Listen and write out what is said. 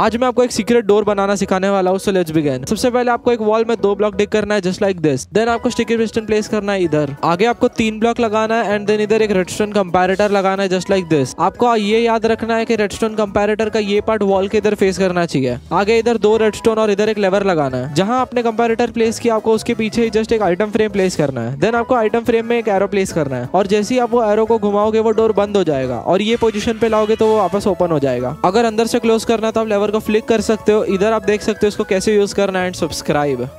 आज मैं आपको एक सीक्रेट डोर बनाना सिखाने वाला हूँ। So let's begin. सबसे पहले आपको एक वॉल में 2 ब्लॉक डिग करना है, जस्ट लाइक दिस। देन आपको स्टिकी पिस्टन प्लेस करना है इधर। आगे आपको 3 ब्लॉक लगाना है एंड देन इधर एक रेडस्टोन कंपैरेटर लगाना है, जस्ट लाइक दिस। आपको ये याद रखना है कि रेडस्टोन कंपैरेटर का ये पार्ट वॉल के इधर फेस करना चाहिए। आगे इधर 2 रेडस्टोन और इधर एक लेवर लगाना है। जहाँ आपने कंपैरेटर प्लेस किया, आपको उसके पीछे जस्ट एक आइटम फ्रेम प्लेस करना है। देन आपको आइटम फ्रेम में एक एरो प्लेस करना है और जैसे ही आप वो एरो को घुमाओगे वो डोर बंद हो जाएगा और ये पोजीशन पे लाओगे तो वो वापस ओपन हो जाएगा। अगर अंदर से क्लोज करना है तो आप लेवर को फ्लिक कर सकते हो। इधर आप देख सकते हो इसको कैसे यूज करना है एंड सब्सक्राइब।